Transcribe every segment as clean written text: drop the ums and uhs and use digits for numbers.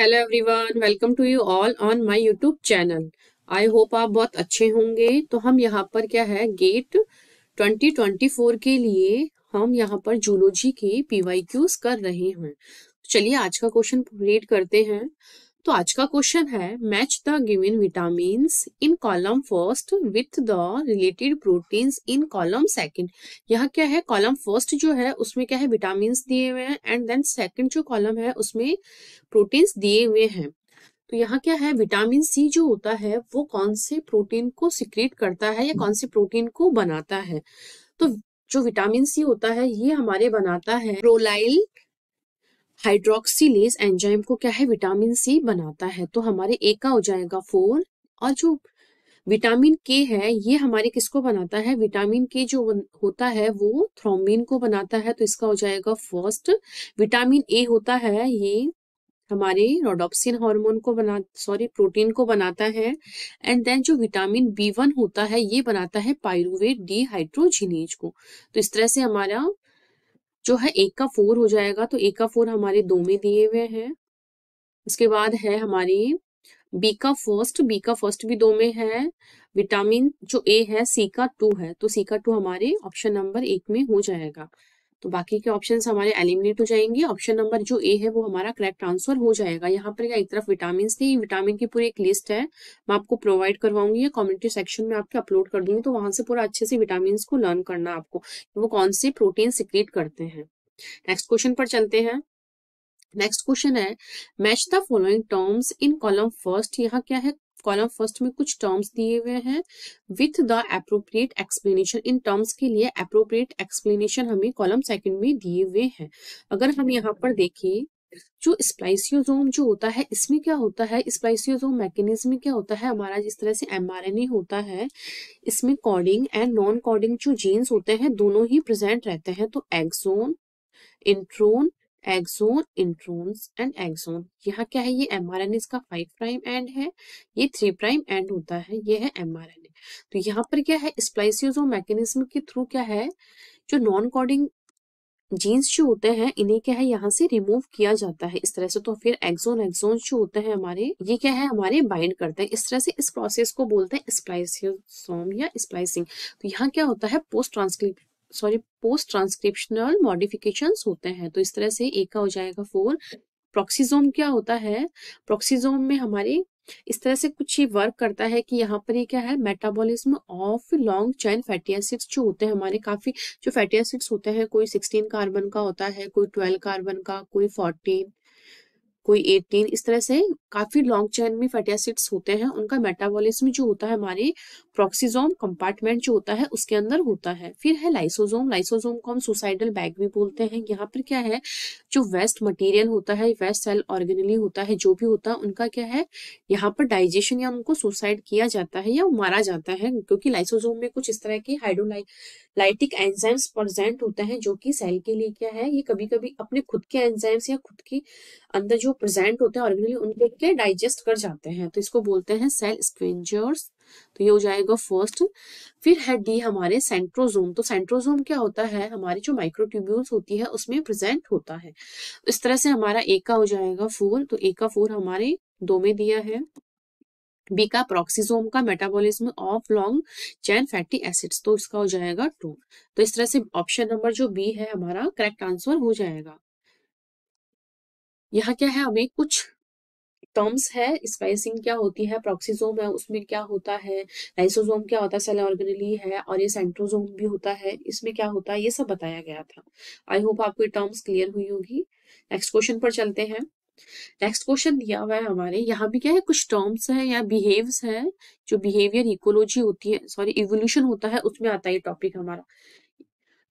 Hello everyone, welcome to you all on my YouTube channel. I hope आप बहुत अच्छे होंगे। तो हम यहाँ पर क्या है गेट 2024 के लिए हम यहाँ पर जूलॉजी के पीवाईक्यूज कर रहे हैं। चलिए आज का क्वेश्चन रीड करते हैं। तो आज का क्वेश्चन है match the given vitamins in column first with the related proteins in column second. यहाँ क्या है कॉलम फर्स्ट जो है उसमें क्या है विटामिन्स दिए हुए हैं एंड देन सेकंड जो कॉलम है उसमें प्रोटीन्स दिए हुए हैं। तो यहाँ क्या है विटामिन सी जो होता है वो कौन से प्रोटीन को सिक्रेट करता है या कौन से प्रोटीन को बनाता है। तो जो विटामिन सी होता है ये हमारे बनाता है प्रोलाइल हाइड्रोक्सीलेज एंजाइम को क्या है विटामिन सी बनाता है। तो हमारे ए का हो जाएगा 4। और जो विटामिन के है ये हमारे किसको बनाता है, विटामिन के जो होता है वो थ्रोम्बिन को बनाता है। तो इसका हो जाएगा 1st। विटामिन ए होता है ये हमारे रोडोप्सिन हार्मोन को प्रोटीन को बनाता है। एंड देन जो विटामिन B1 होता है ये बनाता है पाइरुवेट डीहाइड्रोजिनेज को। तो इस तरह से हमारा जो है 1 का 4 हो जाएगा। तो 1 का 4 हमारे 2 में दिए हुए हैं। इसके बाद है हमारे बी का फर्स्ट भी 2 में है। विटामिन जो ए है C का 2 है, तो C का 2 हमारे ऑप्शन नंबर 1 में हो जाएगा। तो बाकी के ऑप्शंस हमारे एलिमिनेट हो जाएंगे। ऑप्शन नंबर जो ए है वो हमारा करेक्ट आंसर हो जाएगा। यहाँ पर क्या एक तरफ विटामिन थे, विटामिन की पूरी एक लिस्ट है, मैं आपको प्रोवाइड करवाऊंगी या कमेंट्री सेक्शन में आपके अपलोड कर दूंगी। तो वहां से पूरा अच्छे से विटामिन को लर्न करना आपको, वो कौन से प्रोटीन सिक्रेट करते हैं। नेक्स्ट क्वेश्चन पर चलते हैं। नेक्स्ट क्वेश्चन है match the following terms in column first. यहाँ क्या है कॉलम फर्स्ट में कुछ टर्म्स दिए हुए हैं विथ द एप्रोप्रिएट एक्सप्लेनेशन। इन टर्म्स के लिए एप्रोप्रिएट एक्सप्लेनेशन हमें कॉलम सेकंड में दिए हुए हैं। अगर हम यहाँ पर देखें जो स्प्लाइसियोसोम जो होता है इसमें क्या होता है, स्प्लाइसियोसोम मैकेनिज्म में क्या होता है हमारा, जिस तरह से mRNA होता है इसमें कोडिंग एंड नॉन कोडिंग जो जीन्स होते हैं दोनों ही प्रेजेंट रहते हैं। तो exon intron, exon introns and exon. यहाँ क्या है ये mRNA इसका 5 प्राइम एंड है, ये 3 प्राइम एंड होता है, ये है mRNA। तो यहाँ पर क्या है स्प्लाइसियोसोम मैकेनिज्म के थ्रू क्या है जो नॉन कोडिंग जीन्स जो होते हैं इन्हें क्या है यहाँ से रिमूव किया जाता है इस तरह से। तो फिर एक्सोन जो होते हैं हमारे ये क्या है हमारे बाइंड करते हैं इस तरह से। इस प्रोसेस को बोलते हैं स्प्लाइसियोसोम या स्प्लाइसिंग। तो यहाँ क्या होता है पोस्ट ट्रांसक्रिप्शनल मॉडिफिकेशंस होते हैं। तो इस तरह से 1 का हो जाएगा 4। प्रोक्सीजोम क्या होता है, प्रोक्सीजोम में हमारे इस तरह से कुछ ये वर्क करता है कि यहाँ पर ये क्या है metabolism of long chain fatty acids जो होते हैं हमारे। काफी जो फैटी एसिड्स होते हैं कोई 16 कार्बन का होता है, कोई 12 कार्बन का, कोई 14, कोई 18, इस तरह से काफी लॉन्ग चेन में फैटी एसिड्स होते हैं। उनका मेटाबॉलिज्म जो होता है हमारे प्रोक्सीजोम कंपार्टमेंट जो होता है उसके अंदर होता है। फिर है लाइसोसोम। लाइसोसोम को हम सुसाइडल बैग भी बोलते हैं। यहाँ पर क्या है जो वेस्ट मटेरियल होता है, वेस्ट सेल ऑर्गेनली होता है जो भी होता है उनका क्या है यहाँ पर डाइजेशन या उनको सुसाइड किया जाता है या मारा जाता है, क्योंकि लाइसोसोम में कुछ इस तरह के हाइड्रोलाइटिक एंजाइम्स प्रेजेंट होते हैं जो कि सेल के लिए क्या है ये कभी कभी अपने खुद के एंजाइम्स या खुद के अंदर जो प्रेजेंट होते हैं ऑर्गेनली उनके लिए डाइजेस्ट कर जाते हैं। तो इसको बोलते हैं सेल स्क्वेंजर्स। तो ये हो जाएगा 1st। फिर है D हमारे सेंट्रोसोम। तो सेंट्रोसोम क्या होता है हमारे जो माइक्रोट्यूब्यूल्स होती है उसमें प्रेजेंट होता है। इस तरह से हमारा A का हो जाएगा 4। तो A का 4 हमारे 2 में दिया है। B का प्रोक्सीजोम का metabolism of long chain fatty acids, तो इसका हो जाएगा 2। तो इस तरह से ऑप्शन नंबर जो B है हमारा करेक्ट आंसर हो जाएगा। यहाँ क्या है हमें कुछ टर्म्स है, स्पाइसिंग क्या होती है, प्रोक्सीजोम है उसमें क्या होता है, लाइसोसोम क्या होता है सेल ऑर्गेनली है, और ये सेंट्रोसोम भी होता है इसमें क्या होता है, ये सब बताया गया था। आई होप आपको ये टर्म्स क्लियर हुई होगी। नेक्स्ट क्वेश्चन पर चलते हैं। नेक्स्ट क्वेश्चन दिया हुआ है हमारे यहाँ भी क्या है कुछ टर्म्स है या बिहेव्स है, जो बिहेवियर इकोलॉजी होती है इवोल्यूशन होता है उसमें आता है ये टॉपिक हमारा।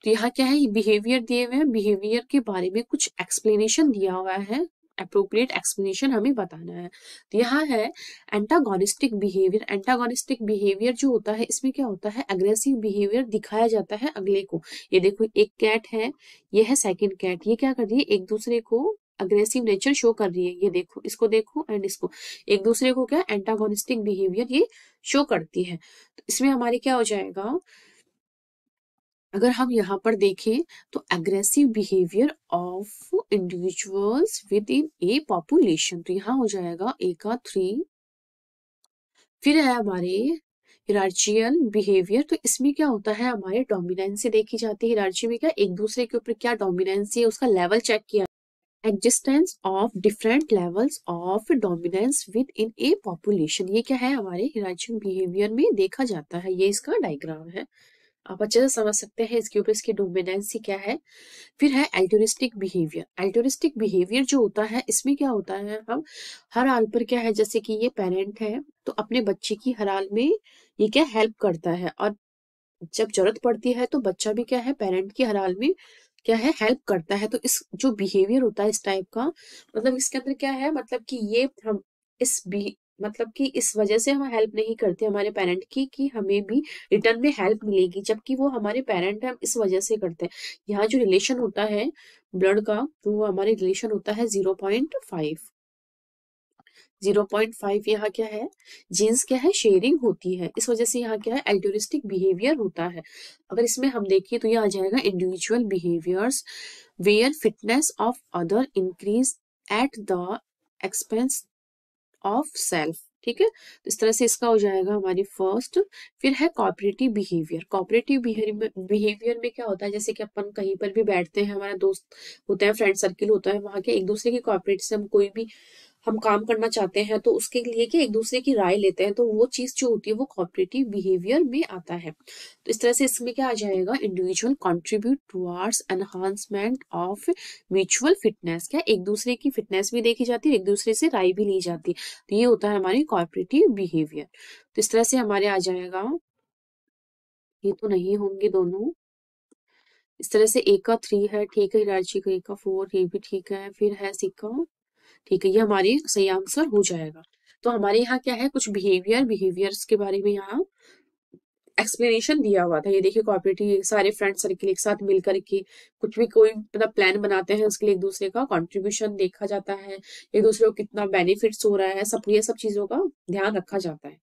तो यहाँ क्या है बिहेवियर दिए हुए हैं, बिहेवियर के बारे में कुछ एक्सप्लेनेशन दिया हुआ है, एप्रोप्रिएट एक्सप्लेनेशन हमें बताना है। तो यहाँ है एंटागोनिस्टिक बिहेवियर। एंटागोनिस्टिक बिहेवियर जो होता है इसमें क्या होता है अग्रेसिव बिहेवियर दिखाया जाता है अगले को। ये देखो एक कैट है, ये है 2nd कैट, ये क्या कर रही है एक दूसरे को अग्रेसिव नेचर शो कर रही है। ये देखो इसको देखो एंड इसको, एक दूसरे को क्या एंटागोनिस्टिक बिहेवियर ये शो करती है। तो इसमें हमारे क्या हो जाएगा अगर हम यहाँ पर देखें तो aggressive behaviour of individuals within a population, तो यहाँ हो जाएगा ए का 3. फिर है हमारे हिरार्चियल बिहेवियर, तो इसमें क्या होता है हमारे डोमिनेंस देखी जाती है. हिरार्ची में क्या एक दूसरे के ऊपर क्या डोमिनेंस है उसका लेवल चेक किया. Existence of different levels of dominance within a population, ये क्या है हमारे हिरार्चियल बिहेवियर में देखा जाता है. ये इसका डायग्राम है, आप अच्छे से समझ सकते हैं इसके ऊपर इसकी डोमिनेंसी क्या है. फिर है एल्टोरिस्टिक बिहेवियर. एल्टोरिस्टिक बिहेवियर जो होता है इसमें क्या होता है हम हर हाल पर क्या है, जैसे कि ये पेरेंट है तो अपने बच्चे की हर हाल में ये क्या हेल्प करता है, और जब जरूरत पड़ती है तो बच्चा भी क्या है पेरेंट की हर हाल में क्या है हेल्प करता है. तो इस जो बिहेवियर होता है इस टाइप का, मतलब इसके अंदर क्या है, मतलब कि ये हम इस मतलब कि इस वजह से हम हेल्प नहीं करते हमारे पेरेंट की कि हमें भी रिटर्न में हेल्प मिलेगी, जबकि वो हमारे पेरेंट हैं हम इस वजह से करते हैं. यहाँ जो रिलेशन होता है ब्लड का, तो वो हमारे रिलेशन होता है 0.5. यहाँ क्या है जीन्स क्या है शेयरिंग होती है, इस वजह से यहाँ क्या है एल्टोरिस्टिक बिहेवियर होता है. अगर इसमें हम देखें तो ये आ जाएगा individual behaviours where fitness of other increase at the expense of self, ठीक है. इस तरह से इसका हो जाएगा हमारी फर्स्ट. फिर है कोऑपरेटिव बिहेवियर. कोऑपरेटिव बिहेवियर में क्या होता है, जैसे कि अपन कहीं पर भी बैठते हैं, हमारा दोस्त होता है, फ्रेंड सर्किल होता है, वहां के एक दूसरे की कोऑपरेट से हम कोई भी हम काम करना चाहते हैं तो उसके लिए कि एक दूसरे की राय लेते हैं, तो वो चीज जो होती है वो कोऑपरेटिव बिहेवियर में आता है. तो इस तरह से इसमें क्या आ जाएगा individual contribute towards enhancement of mutual fitness, क्या एक दूसरे की फिटनेस भी देखी जाती है, एक दूसरे से राय भी ली जाती है. तो ये होता है हमारे कोऑपरेटिव बिहेवियर. तो इस तरह से हमारे आ जाएगा, ये तो नहीं होंगे दोनों, इस तरह से एक का 3 है, ठीक है, हिरार्ची का एक का 4, ये भी ठीक है, फिर है सिक्का, ठीक है, ये हमारे सही आंसर हो जाएगा. तो हमारे यहाँ क्या है कुछ बिहेवियर्स के बारे में यहाँ एक्सप्लेनेशन दिया हुआ था. ये देखिए कोऑपरेटिव, सारे फ्रेंड सर्किल एक साथ मिलकर के कुछ भी कोई मतलब प्लान बनाते हैं, उसके लिए एक दूसरे का कंट्रीब्यूशन देखा जाता है, एक दूसरे को कितना बेनिफिट्स हो रहा है, सब ये सब चीजों का ध्यान रखा जाता है.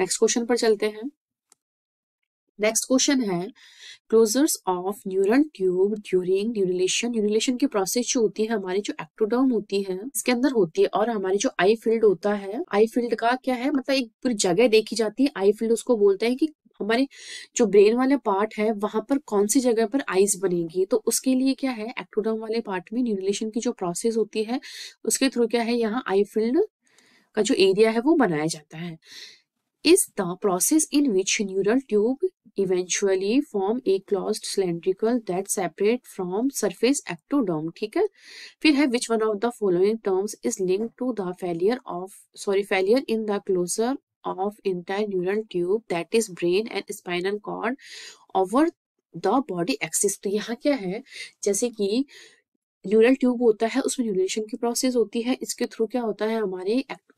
नेक्स्ट क्वेश्चन पर चलते हैं. नेक्स्ट क्वेश्चन है closures of neural tube during neurulation. Neurulation की प्रोसेस जो होती है हमारी जो एक्टोडर्म होती है इसके अंदर होती है, और हमारी जो आई फील्ड होता है, आई फील्ड का क्या है मतलब एक पूरी जगह देखी जाती है. आई फील्ड उसको बोलते हैं कि हमारे जो ब्रेन वाले पार्ट है वहां पर कौन सी जगह पर आइज बनेगी, तो उसके लिए क्या है एक्टोडर्म वाले पार्ट में न्यूरिलेशन की जो प्रोसेस होती है उसके थ्रू क्या है यहाँ आई फील्ड का जो एरिया है वो बनाया जाता है. Is the process in which neural tube eventually form a closed cylindrical that separate from surface ectoderm, ठीक है. फिर है which one of the following terms is linked to the failure in the closure of entire neural tube that is brain and spinal cord over the body axis. तो यहाँ क्या है जैसे कि न्यूरल ट्यूब होता है उसमें न्यूरिलेशन की प्रोसेस होती है, इसके थ्रू क्या होता है हमारे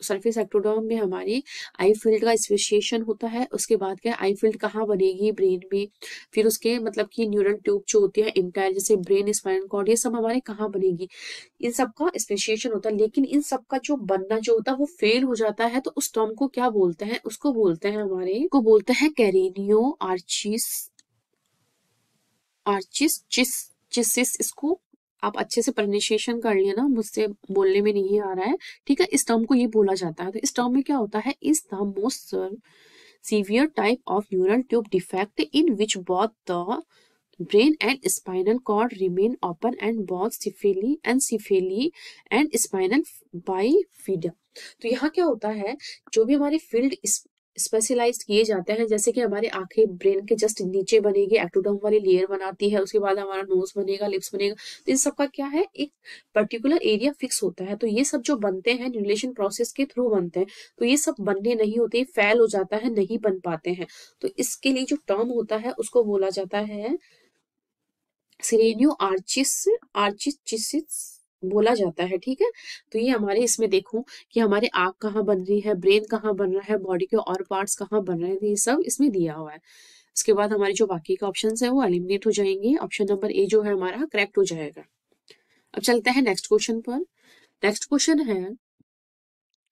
सरफेस एक्टोडर्म में हमारे आई फील्ड का स्पेशिएशन होता है. उसके बाद क्या आई फील्ड कहाँ बनेगी ब्रेन में, फिर उसके मतलब कि न्यूरल ट्यूब जो होती है इंटायर जैसे ब्रेन स्पाइनल कॉर्ड ये सब हमारे कहाँ बनेगी, इन सब का स्पेशिएशन होता है. लेकिन इन सब का जो बनना जो होता है वो फेल हो जाता है, तो उस टर्म को क्या बोलते हैं, उसको बोलते हैं हमारे को बोलते हैं कैरेनियो आर्चिस. इसको आप अच्छे से प्रोनाउंसिएशन कर लिए ना, मुझसे बोलने में नहीं आ रहा है, ठीक है. इस टर्म को ये बोला जाता है. तो इस टर्म में क्या होता है is the most severe type of neural tube defect in which both the brain and spinal cord remain open and both cephaly and spinal bifida. तो यहाँ क्या होता है जो भी हमारे फील्ड स्पेशलाइज्ड किए जाते हैं, जैसे कि हमारे आंखें ब्रेन के जस्ट नीचे बनेगी, एक्टोडर्म वाली लेयर बनाती है, उसके बाद हमारा नोज बनेगा, लिप्स बनेगा, तो इन सब का क्या है एक पर्टिकुलर एरिया फिक्स होता है. तो ये सब जो बनते हैं न्यूरिलेशन प्रोसेस के थ्रू बनते हैं, तो ये सब बनने नहीं होते, फेल हो जाता है, नहीं बन पाते हैं. तो इसके लिए जो टर्म होता है उसको बोला जाता है सिरेनियो आर्चिस बोला जाता है, ठीक है. तो ये हमारे इसमें देखो कि हमारे आंख कहाँ बन रही है, ब्रेन कहाँ बन रहा है, बॉडी के और पार्ट्स कहाँ बन रहे हैं, ये सब इसमें दिया हुआ है. इसके बाद हमारे जो बाकी के ऑप्शंस है वो एलिमिनेट हो जाएंगे. ऑप्शन नंबर ए जो है हमारा करेक्ट हो जाएगा. अब चलते हैं नेक्स्ट क्वेश्चन पर. नेक्स्ट क्वेश्चन है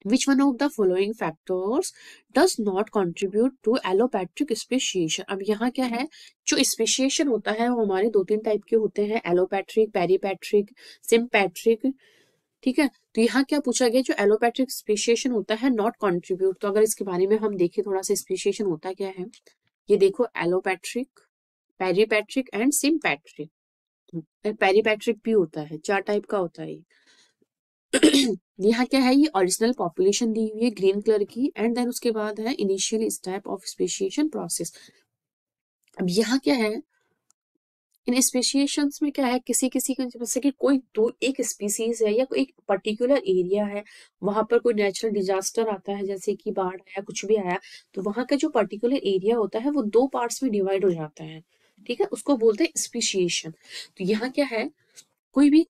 Which one of the following factors does not contribute to allopatric speciation? अब यहाँ क्या है, जो speciation होता है वो हमारे 2-3 टाइप के होते हैं, allopatric, peripatric, sympatric, ठीक है। तो यहाँ क्या पूछा गया, जो allopatric speciation होता है नॉट कॉन्ट्रीब्यूट। तो अगर इसके बारे में हम देखें थोड़ा सा, speciation होता क्या है, ये देखो allopatric, peripatric and sympatric। peripatric भी होता है, 4 टाइप का होता है। यहाँ क्या है, ये ओरिजिनल पॉपुलेशन दी हुई है ग्रीन कलर की, एंड देन उसके बाद है initial step of speciation process. अब यहाँ क्या है, इन स्पेशिएशन में क्या है, किसी किसी जैसे कि कोई एक स्पीसीज है या कोई एक पर्टिकुलर एरिया है, वहां पर कोई नेचुरल डिजास्टर आता है, जैसे कि बाढ़ आया, कुछ भी आया, तो वहां का जो पर्टिकुलर एरिया होता है वो 2 पार्ट्स में डिवाइड हो जाता है, ठीक है, उसको बोलते हैं स्पेशिएशन। तो यहाँ क्या है, कोई भी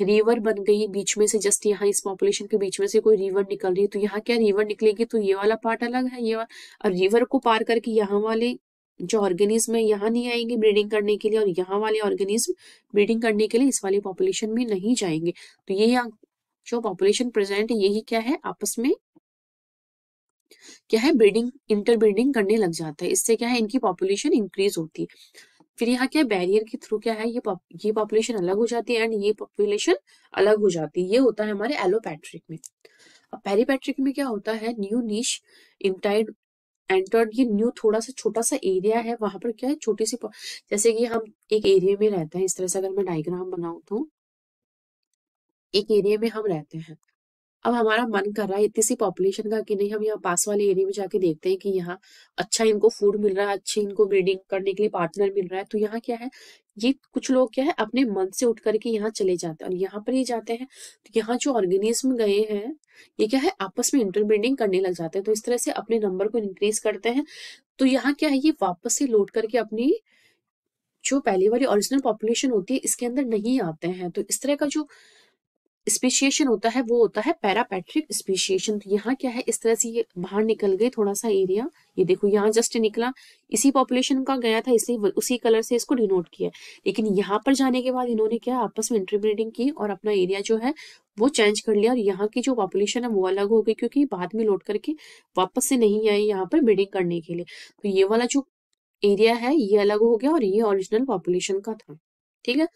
रिवर बन गई बीच में से, जस्ट यहाँ इस पॉपुलेशन के बीच में से कोई रिवर निकल रही है, तो यहाँ क्या रिवर निकलेगी, तो ये वाला पार्ट अलग है, ये और रिवर को पार करके यहाँ वाले जो ऑर्गेनिज्म है यहाँ नहीं आएंगे ब्रीडिंग करने के लिए, और यहाँ वाले ऑर्गेनिज्म ब्रीडिंग करने के लिए इस वाले पॉपुलेशन में नहीं जाएंगे। तो ये जो पॉपुलेशन प्रेजेंट है यही क्या है, आपस में क्या है, ब्रीडिंग इंटरब्रीडिंग करने लग जाता है। इससे क्या है, इनकी पॉपुलेशन इंक्रीज होती है। फिर यहाँ क्या बैरियर के थ्रू क्या है, ये पॉपुलेशन अलग हो जाती है एंड ये पॉपुलेशन अलग हो जाती है। ये होता है हमारे एलोपैट्रिक में। अब पेरीपैट्रिक में क्या होता है, न्यू नीश इंटाइड एंटर्ड, ये न्यू थोड़ा सा छोटा सा एरिया है, वहां पर क्या है छोटी सी, जैसे कि हम एक एरिया में रहते हैं, इस तरह से अगर मैं डायग्राम बनाऊ तो एक एरिया में हम रहते हैं। अब हमारा मन कर रहा है इतनी सी पॉपुलेशन का कि नहीं, हम यहाँ पास वाले एरिया में जाके देखते हैं कि यहाँ अच्छा इनको फूड मिल रहा है, अच्छी इनको ब्रीडिंग करने के लिए पार्टनर मिल रहा है। तो यहाँ क्या है, ये कुछ लोग क्या है अपने मन से उठ करके यहाँ चले जाते हैं, और यहाँ पर ये जाते हैं तो यहाँ जो ऑर्गेनिज्म गए हैं ये क्या है आपस में इंटरब्रीडिंग करने लग जाते हैं, तो इस तरह से अपने नंबर को इंक्रीज करते हैं। तो यहाँ क्या है, ये वापस से लौट करके अपनी जो पहली वाली ओरिजिनल पॉपुलेशन होती है इसके अंदर नहीं आते हैं। तो इस तरह का जो स्पेशिएशन होता है वो होता है पेरीपैट्रिक स्पेशिएशन। तो यहाँ क्या है, इस तरह से ये बाहर निकल गई थोड़ा सा एरिया, ये देखो यहाँ जस्ट निकला, इसी पॉपुलेशन का गया था इसलिए उसी कलर से इसको डिनोट किया, लेकिन यहाँ पर जाने के बाद इन्होंने क्या आपस में इंटरब्रीडिंग की और अपना एरिया जो है वो चेंज कर लिया, और यहाँ की जो पॉपुलेशन है वो अलग हो गई, क्योंकि बाद में लौट करके वापस से नहीं आए यहाँ पर ब्रीडिंग करने के लिए। तो ये वाला जो एरिया है ये अलग हो गया और ये ओरिजिनल पॉपुलेशन का था, ठीक है।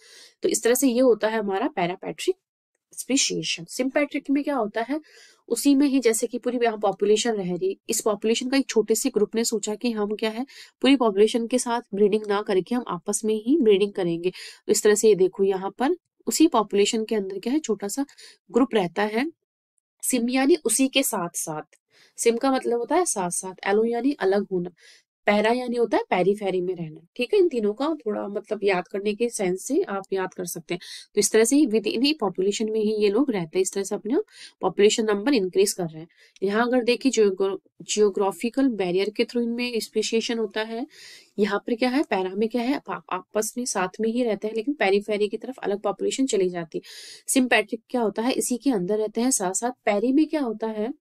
तो इस तरह से ये होता है हमारा पेरीपैट्रिक स्पेशिएशन। सिम्पैट्रिक में क्या होता है, उसी में ही जैसे कि पूरी यहाँ पॉपुलेशन रह रही, इस पॉपुलेशन का एक छोटे से ग्रुप ने सोचा कि हम क्या है पूरी पॉपुलेशन के साथ ब्रीडिंग ना करके हम आपस में ही ब्रीडिंग करेंगे। तो इस तरह से ये देखो यहाँ पर उसी पॉपुलेशन के अंदर क्या है छोटा सा ग्रुप रहता है, सिम यानी उसी के साथ साथ, सिम का मतलब होता है साथ साथ, एलो यानी अलग होना, पैरा यानी होता है पेरीफेरी में रहना, ठीक है। इन तीनों का थोड़ा मतलब याद करने के सेंस से आप याद कर सकते हैं। तो इस तरह से विद इन ही पॉपुलेशन में ही ये लोग रहते हैं, इस तरह से अपने पॉपुलेशन नंबर इंक्रीज कर रहे हैं। यहाँ अगर देखिए जियोग्राफिकल बैरियर के थ्रू इनमें स्पेशिएशन होता है। यहाँ पर क्या है पैरा में क्या है आपस में साथ में ही रहते हैं, लेकिन पेरीफेरी की तरफ अलग पॉपुलेशन चली जाती है। सिम्पैट्रिक क्या होता है इसी के अंदर रहते हैं साथ साथ। पैरी में क्या होता है,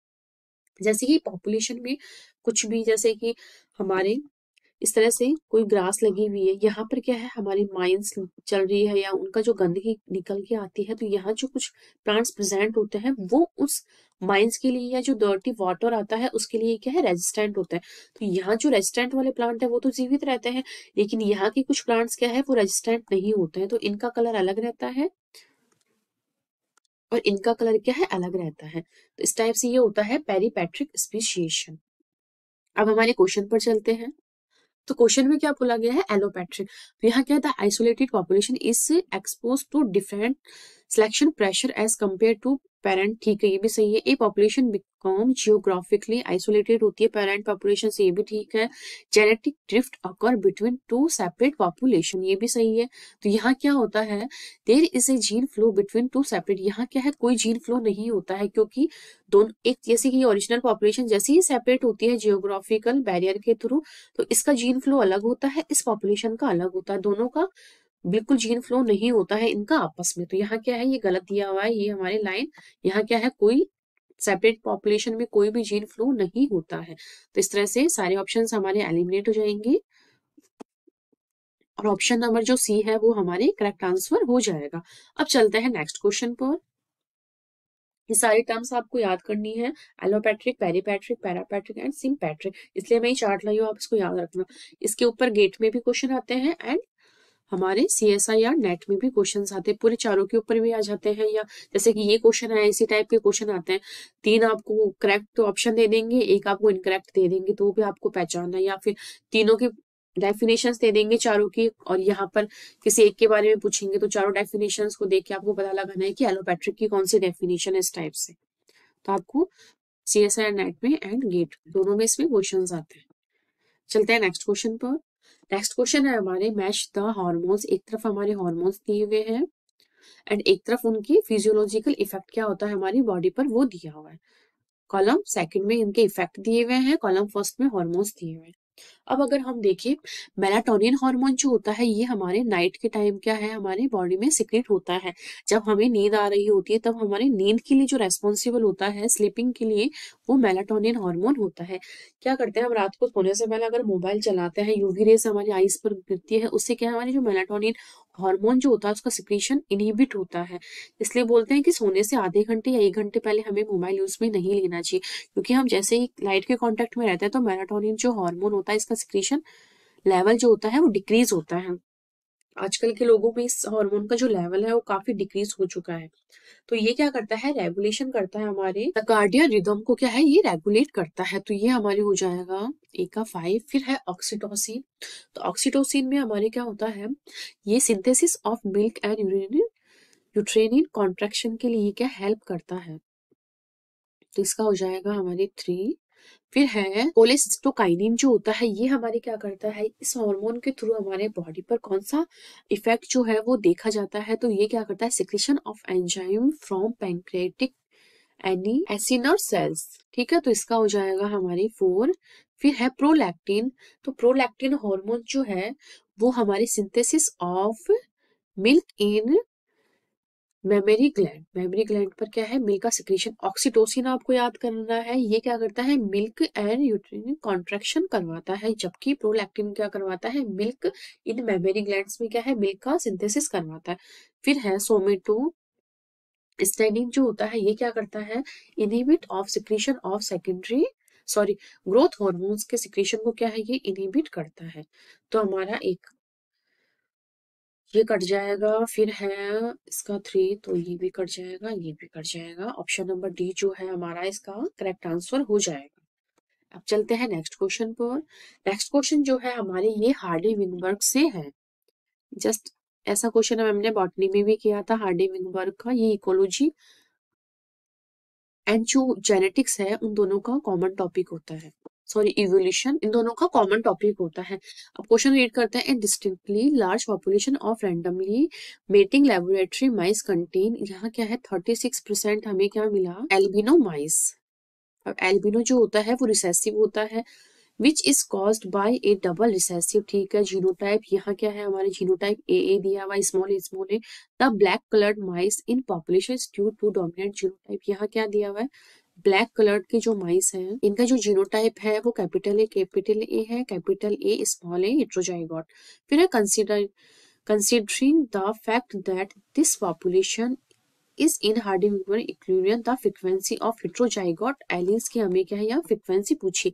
जैसे कि पॉपुलेशन में कुछ भी, जैसे कि हमारे इस तरह से कोई ग्रास लगी हुई है, यहाँ पर क्या है हमारी माइंस चल रही है या उनका जो गंदगी निकल के आती है, तो यहाँ जो कुछ प्लांट्स प्रेजेंट होते हैं वो उस माइंस के लिए या जो डर्टी वाटर आता है उसके लिए क्या है रेजिस्टेंट होता है। तो यहाँ जो रेजिस्टेंट वाले प्लांट है वो तो जीवित रहते हैं, लेकिन यहाँ के कुछ प्लांट्स क्या है वो रेजिस्टेंट नहीं होते हैं, तो इनका कलर अलग रहता है और इनका कलर क्या है अलग रहता है। तो इस टाइप से ये होता है पेरीपैट्रिक स्पेशिएशन। अब हमारे क्वेश्चन पर चलते हैं। तो क्वेश्चन में क्या बोला गया है एलोपैट्रिक। तो यहाँ क्या था, isolated population is expose to different selection pressure as compare to parent, ठीक है ये भी सही है। A population become geographically isolated होती है पेरेंट पॉपुलेशन से, ये भी ठीक है। Genetic drift occur between two separate population, ये भी सही है। तो यहाँ क्या होता है there is a gene flow between two separate, यहाँ क्या है कोई जीन फ्लो नहीं होता है, क्योंकि दोनों एक जैसे कि ओरिजिनल पॉपुलेशन जैसे ही सेपरेट होती है जियोग्राफिकल बैरियर के थ्रू, तो इसका जीन फ्लो अलग होता है, इस पॉपुलेशन का अलग होता है, दोनों का बिल्कुल जीन फ्लो नहीं होता है इनका आपस में। तो यहाँ क्या है ये गलत दिया हुआ है, ये हमारे लाइन यहाँ क्या है कोई सेपरेट पॉपुलेशन में कोई भी जीन फ्लो नहीं होता है। तो इस तरह से सारे ऑप्शंस हमारे एलिमिनेट हो जाएंगे और ऑप्शन नंबर जो सी है वो हमारे करेक्ट आंसर हो जाएगा। अब चलते हैं नेक्स्ट क्वेश्चन पर। ये सारी टर्म्स आपको याद करनी है, allopatric, peripatric, parapatric and sympatric. इसलिए मैं ये चार्ट लाई हूँ, आप इसको याद रखना। इसके ऊपर गेट में भी क्वेश्चन आते हैं एंड हमारे CSIR नेट में भी क्वेश्चंस आते हैं, पूरे चारों के ऊपर भी आ जाते हैं, या जैसे कि ये क्वेश्चन है, इसी टाइप के क्वेश्चन आते हैं। तीन आपको करेक्ट ऑप्शन दे देंगे, एक आपको इनकरेक्ट दे देंगे, तो भी आपको पहचानना है, या फिर तीनों की डेफिनेशंस दे देंगे चारों की, और यहाँ पर किसी एक के बारे में पूछेंगे, तो चारों डेफिनेशंस को देख के आपको पता लगाना है कि एलोपैट्रिक की कौन सी डेफिनेशन है इस टाइप से। तो आपको CSIR नेट में एंड गेट दोनों में इसमें क्वेश्चंस आते हैं। चलते हैं नेक्स्ट क्वेश्चन पर। नेक्स्ट क्वेश्चन है हमारे मैच द हार्मोन्स। एक तरफ हमारे हार्मोन्स दिए हुए हैं एंड एक तरफ उनके फिजियोलॉजिकल इफेक्ट क्या होता है हमारी बॉडी पर वो दिया हुआ है। कॉलम सेकंड में इनके इफेक्ट दिए हुए हैं, कॉलम फर्स्ट में हार्मोन्स दिए हुए हैं। अब अगर हम देखें, मेलाटोनिन हार्मोन जो होता है ये हमारे नाइट के टाइम क्या है, हमारे बॉडी में सिक्रेट होता है। जब हमें नींद आ रही होती है तब हमारे नींद के लिए जो रेस्पॉन्सिबल होता है स्लीपिंग के लिए, वो मेलाटोनिन हार्मोन होता है। क्या करते हैं हम, रात को सोने से पहले अगर मोबाइल चलाते हैं, यूवी रेस हमारी आईज पर गिरती है, उससे क्या है हमारी जो मेलाटोनिन हार्मोन जो होता है उसका सिक्रीशन इनहिबिट होता है। इसलिए बोलते हैं कि सोने से आधे घंटे या 1 घंटे पहले हमें मोबाइल यूज में नहीं लेना चाहिए, क्योंकि हम जैसे ही लाइट के कॉन्टेक्ट में रहते हैं तो मेलाटोनिन जो हार्मोन होता है इसका सिक्रीशन लेवल जो होता है वो डिक्रीज होता है। आजकल के लोगों में इस हार्मोन का जो लेवल है वो काफी डिक्रीज हो चुका है। तो ये क्या करता है, रेगुलेशन करता है हमारे कार्डियक रिदम को, क्या है ये रेगुलेट करता है। तो ये हमारे हो जाएगा एक का 5। फिर है ऑक्सीटोसिन। तो ऑक्सीटोसिन में हमारे क्या होता है, ये synthesis of milk and uterine contraction के लिए क्या हेल्प करता है। तो इसका हो जाएगा हमारे 3। फिर है कोलेसिस्टोकाइनिन जो होता है, ये हमारे क्या करता है, इस हार्मोन के थ्रू हमारे बॉडी पर कौन सा इफेक्ट जो है वो देखा जाता है। तो ये क्या करता है, secretion of enzyme from pancreatic any acinar cells, ठीक है। तो इसका हो जाएगा हमारे 4। फिर है प्रोलैक्टिन। तो प्रोलैक्टिन हार्मोन जो है वो हमारे synthesis of milk in mammary gland, mammary gland पर क्या है मिल्क का सिक्रीशन। ऑक्सीटोसिन आपको याद करना है, ये क्या करता है मिल्क एंड यूट्रेनिन कॉन्ट्रेक्शन करवाता है, जबकि प्रोलैक्टिन क्या करवाता है मिल्क इन मेमरी ग्लैंड्स में क्या है मिल्क का सिंथेसिस करवाता है। फिर है सोमेटोस्टेनिन जो होता है, ये क्या करता है inhibit of secretion of secondary growth hormones के सिक्रीशन को क्या है ये इनहिबिट करता है। तो हमारा एक ये कट जाएगा। फिर है इसका 3, तो ये भी कट जाएगा, ये भी कट जाएगा। ऑप्शन नंबर डी जो है हमारा इसका करेक्ट आंसर हो जाएगा। अब चलते हैं नेक्स्ट क्वेश्चन पर। नेक्स्ट क्वेश्चन जो है हमारे ये हार्डी-वेनबर्ग से है। जस्ट ऐसा क्वेश्चन हमने बॉटनी में भी किया था, हार्डी-वेनबर्ग का। ये इकोलॉजी एंड जो जेनेटिक्स है उन दोनों का कॉमन टॉपिक होता है, इवोल्यूशन, इन दोनों का कॉमन टॉपिक होता है। अब क्वेश्चन रीड करते हैं, distinctly large population of randomly mating laboratory mice contain, यहाँ क्या है 36% हमें क्या मिला एल्बिनो माइस। अब एल्बिनो जो होता है वो रिसेसिव होता है, which is caused by a double recessive, ठीक है। जीनोटाइप यहाँ क्या है हमारे जीनोटाइप AA दिया हुआ, small a. The black coloured mice in population due to dominant genotype, यहाँ क्या दिया हुआ है ब्लैक कलर के जो माइस हैं इनका जो जीनोटाइप है वो कैपिटल ए है, capital A small A heterozygote. फिर है considering the fact that this population is in Hardy Weinberg equation, the frequency of heterozygote alleles की हमें क्या है या फ्रीक्वेंसी पूछी।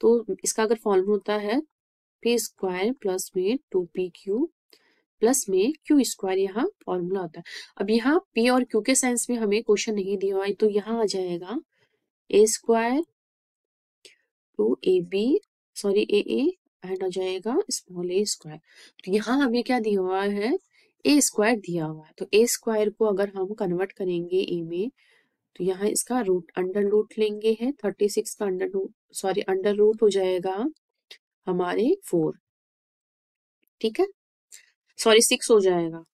तो इसका अगर फॉर्म होता है P² प्लस में 2PQ प्लस में Q² यहाँ फॉर्मूला होता है। अब यहाँ P और Q के सेंस में हमें क्वेश्चन नहीं दिया हुआ है, तो यहाँ आ जाएगा A² 2AB एंड हो जाएगा स्मॉल A²। तो यहाँ हमें क्या दिया हुआ है A² दिया हुआ है। तो A² को अगर हम कन्वर्ट करेंगे A में, तो यहाँ इसका रूट अंडर रूट लेंगे है 36 का अंडर रूट हो जाएगा हमारे 4, ठीक है 6 हो जाएगा।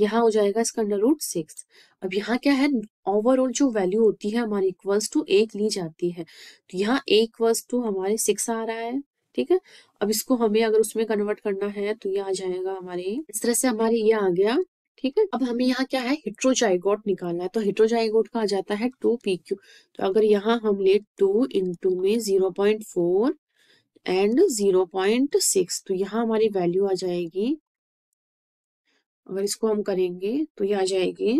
यहाँ हो जाएगा इसका अंडर रूट 6। अब यहाँ क्या है ओवरऑल जो वैल्यू होती है हमारी इक्वल्स टू 1 ली जाती है, तो यहाँ A = हमारे 6 आ रहा है, ठीक है। अब इसको हमें अगर उसमें कन्वर्ट करना है तो ये आ जाएगा हमारे इस तरह से, हमारे ये आ गया, ठीक है। अब हमें यहाँ क्या है हेट्रोजाइगोट निकालना है, तो हेट्रोजाइगोट का आ जाता है 2PQ। तो अगर यहाँ हम ले 2 में 0.4 एंड 0.6, तो यहाँ हमारी वैल्यू आ जाएगी, अगर इसको हम करेंगे तो ये आ जाएगी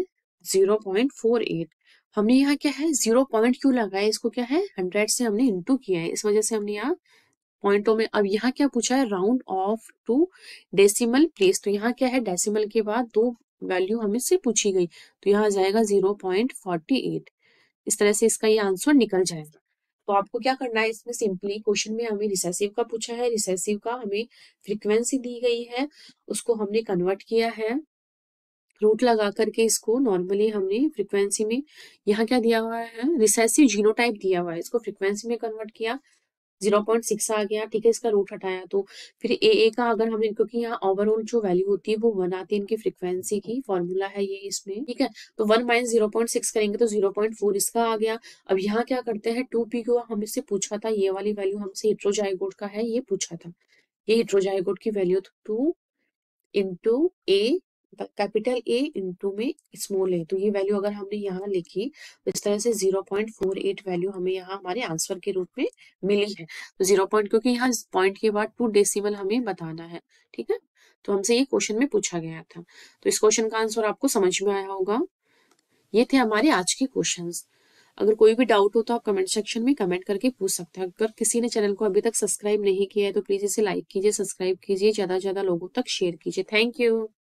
0.48। हमने यहाँ क्या है 0 पॉइंट क्यों लगाया, इसको क्या है 100 से हमने इंटू किया है, इस वजह से हमने यहाँ पॉइंटों में। अब यहाँ क्या पूछा है round off to decimal place, तो यहाँ क्या है डेसिमल के बाद 2 वैल्यू हमें से पूछी गई, तो यहाँ जाएगा 0.48। इस तरह से इसका ये आंसर निकल जाएगा। तो आपको क्या करना है इसमें सिंपली, क्वेश्चन में हमें रिसेसिव का पूछा है, रिसेसिव का हमें फ्रीक्वेंसी दी गई है, उसको हमने कन्वर्ट किया है रूट लगा करके, इसको नॉर्मली हमने फ्रीक्वेंसी में यहाँ क्या दिया हुआ है रिसेसिव जीनोटाइप दिया हुआ है, इसको फ्रीक्वेंसी में कन्वर्ट किया 0.6 आ गया, ठीक है इसका रूट हटाया तो फिर AA का अगर हमने, क्योंकि यहाँ ओवरऑल जो वैल्यू होती है वो 1 आती है, इनकी फ्रीक्वेंसी की फॉर्मूला है ये इसमें, ठीक है तो 1 - 0.6 करेंगे तो 0.4 इसका आ गया। अब यहाँ क्या करते हैं 2P को हमसे पूछा था, ये वाली वैल्यू हमसे हेट्रोजाइगोट का है ये पूछा था, ये हेट्रोजाइगोट की वैल्यू तो 2 into A capital A into में स्मॉल A, तो ये वैल्यू अगर हमने यहाँ लिखी तो इस तरह से 0.48 वैल्यू हमें यहाँ हमारे आंसर के रूप में मिली है। तो 0 पॉइंट क्योंकि यहाँ पॉइंट के बाद 2 डेसिमल हमें बताना है, ठीक है तो हमसे ये क्वेश्चन में पूछा गया था। तो इस क्वेश्चन का आंसर आपको समझ में आया होगा। ये थे हमारे आज के क्वेश्चंस। अगर कोई भी डाउट हो तो आप कमेंट सेक्शन में कमेंट करके पूछ सकते हैं। अगर किसी ने चैनल को अभी तक सब्सक्राइब नहीं किया है तो प्लीज इसे लाइक कीजिए, सब्सक्राइब कीजिए, ज्यादा से ज्यादा लोगों तक शेयर कीजिए। Thank you.